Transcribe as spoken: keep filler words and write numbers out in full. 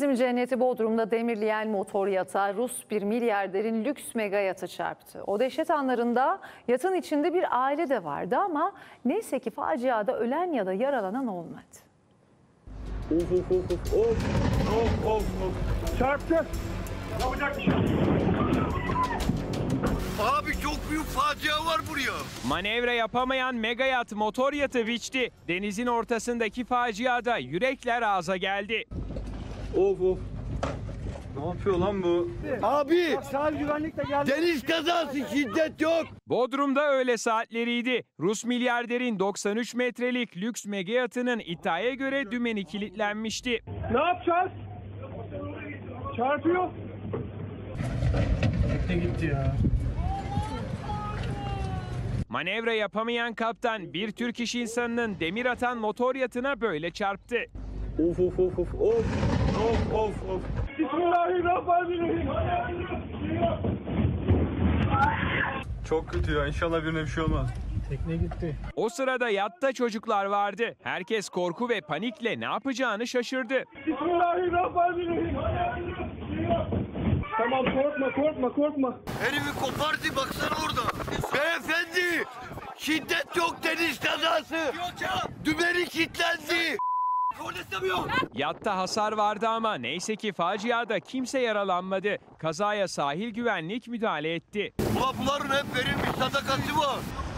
Turizm cenneti Bodrum'da demirleyen motor yatağı Rus bir milyarderin lüks mega yatı çarptı. O dehşet anlarında yatın içinde bir aile de vardı ama neyse ki faciada ölen ya da yaralanan olmadı. Of of of of of of of. Çarptı. Yapacak bir şey. Abi çok büyük facia var buraya. Manevra yapamayan mega yat motor yatı viçti. Denizin ortasındaki faciada yürekler ağza geldi. Of of. Ne yapıyor lan bu? Abi! Sahil güvenlikle geldi. Deniz kazası, şiddet yok. Bodrum'da öğle saatleriydi. Rus milyarderin doksan üç metrelik lüks mega yatının iddiaya göre dümeni kilitlenmişti. Ne yapacağız? Çarpıyor. Tekne gitti ya. Manevra yapamayan kaptan bir Türk iş insanının demir atan motor yatına böyle çarptı. Of of of of of of of of. Bismillahirrahmanirrahim. Çok kötü ya, inşallah birine bir şey olmaz. Tekne gitti. O sırada yatta çocuklar vardı. Herkes korku ve panikle ne yapacağını şaşırdı. Bismillahirrahmanirrahim. Tamam, korkma korkma korkma. Elimi kopardı, baksana orada. Beyefendi, şiddet yok, deniz kazası. Yok ya. Dümeni kilitlendi. Yatta hasar vardı ama neyse ki faciada kimse yaralanmadı. Kazaya sahil güvenlik müdahale etti. Bunların hep verilmiş sadakası var.